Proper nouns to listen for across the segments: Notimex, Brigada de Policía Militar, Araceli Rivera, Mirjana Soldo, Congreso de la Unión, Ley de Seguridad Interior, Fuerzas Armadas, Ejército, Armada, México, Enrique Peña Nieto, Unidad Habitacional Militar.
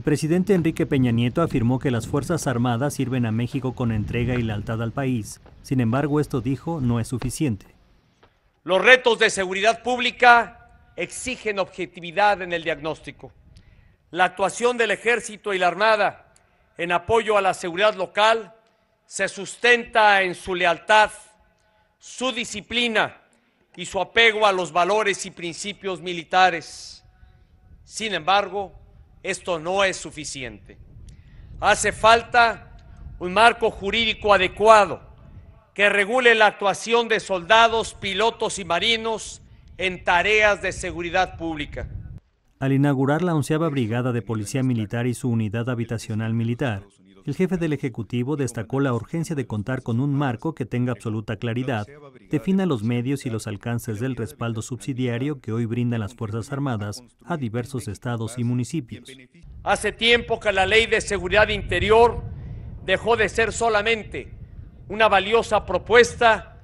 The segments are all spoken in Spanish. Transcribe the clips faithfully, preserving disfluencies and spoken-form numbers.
El presidente Enrique Peña Nieto afirmó que las Fuerzas Armadas sirven a México con entrega y lealtad al país. Sin embargo, esto dijo no es suficiente. Los retos de seguridad pública exigen objetividad en el diagnóstico. La actuación del Ejército y la Armada en apoyo a la seguridad local se sustenta en su lealtad, su disciplina y su apego a los valores y principios militares. Sin embargo, esto no es suficiente. Hace falta un marco jurídico adecuado que regule la actuación de soldados, pilotos y marinos en tareas de seguridad pública. Al inaugurar la onceava Brigada de Policía Militar y su Unidad Habitacional Militar, el jefe del Ejecutivo destacó la urgencia de contar con un marco que tenga absoluta claridad, defina los medios y los alcances del respaldo subsidiario que hoy brindan las Fuerzas Armadas a diversos estados y municipios. Hace tiempo que la Ley de Seguridad Interior dejó de ser solamente una valiosa propuesta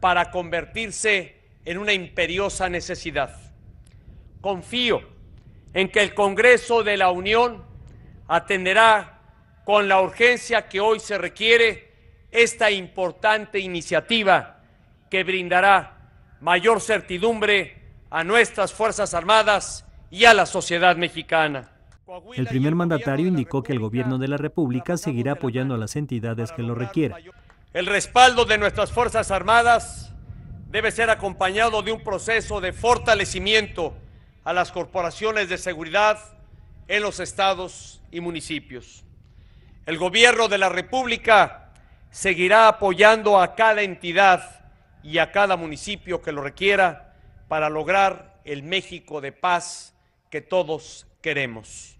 para convertirse en una imperiosa necesidad. Confío en que el Congreso de la Unión atenderá con la urgencia que hoy se requiere esta importante iniciativa que brindará mayor certidumbre a nuestras Fuerzas Armadas y a la sociedad mexicana. El primer mandatario indicó que el Gobierno de la República seguirá apoyando a las entidades que lo requieran. El respaldo de nuestras Fuerzas Armadas debe ser acompañado de un proceso de fortalecimiento a las corporaciones de seguridad en los estados y municipios. El Gobierno de la República seguirá apoyando a cada entidad y a cada municipio que lo requiera para lograr el México de paz que todos queremos.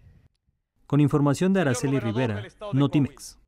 Con información de Araceli Rivera, Notimex.